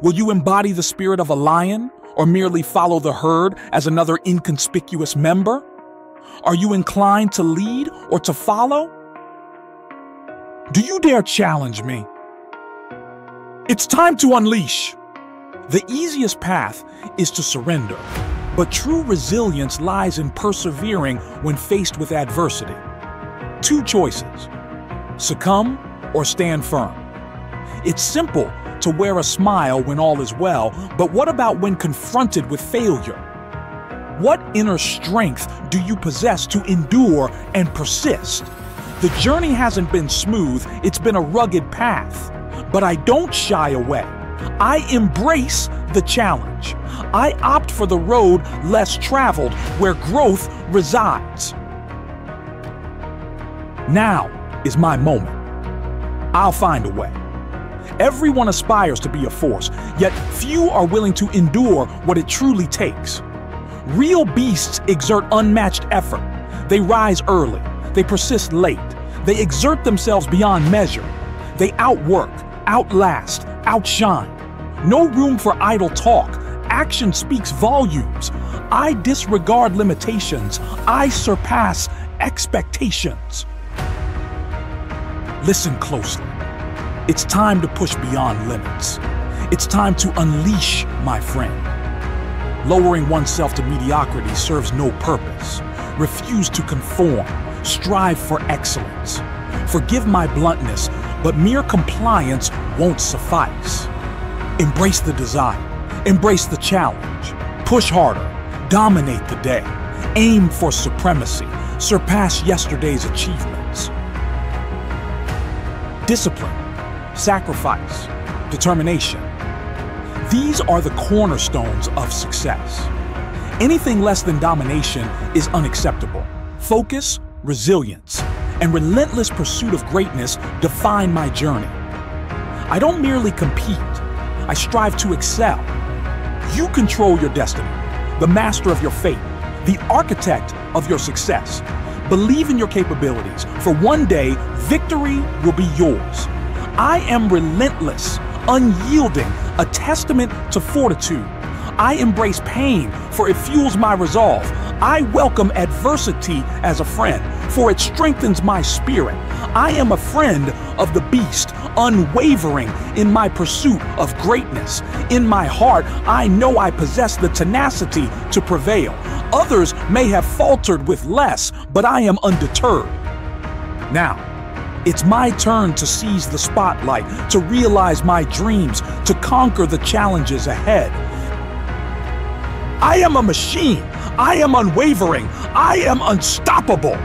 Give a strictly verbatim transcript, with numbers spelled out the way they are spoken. Will you embody the spirit of a lion, or merely follow the herd as another inconspicuous member? Are you inclined to lead or to follow? Do you dare challenge me? It's time to unleash. The easiest path is to surrender, but true resilience lies in persevering when faced with adversity. Two choices: succumb or stand firm. It's simple to wear a smile when all is well, but what about when confronted with failure? What inner strength do you possess to endure and persist? The journey hasn't been smooth, it's been a rugged path. But I don't shy away. I embrace the challenge. I opt for the road less traveled, where growth resides. Now is my moment. I'll find a way. Everyone aspires to be a force, yet few are willing to endure what it truly takes. Real beasts exert unmatched effort. They rise early. They persist late. They exert themselves beyond measure. They outwork, outlast, outshine. No room for idle talk. Action speaks volumes. I disregard limitations. I surpass expectations. Listen closely. It's time to push beyond limits. It's time to unleash, my friend. Lowering oneself to mediocrity serves no purpose. Refuse to conform. Strive for excellence. Forgive my bluntness, but mere compliance won't suffice. Embrace the desire. Embrace the challenge. Push harder. Dominate the day. Aim for supremacy. Surpass yesterday's achievements. Discipline, sacrifice, determination. These are the cornerstones of success. Anything less than domination is unacceptable. Focus, resilience, and relentless pursuit of greatness define my journey. I don't merely compete, I strive to excel. You control your destiny, the master of your fate, the architect of your success. Believe in your capabilities, for one day, victory will be yours. I am relentless, unyielding, a testament to fortitude. I embrace pain, for it fuels my resolve. I welcome adversity as a friend, for it strengthens my spirit. I am a friend of the beast, unwavering in my pursuit of greatness. In my heart, I know I possess the tenacity to prevail. Others may have faltered with less, but I am undeterred. Now, it's my turn to seize the spotlight, to realize my dreams, to conquer the challenges ahead. I am a machine. I am unwavering. I am unstoppable.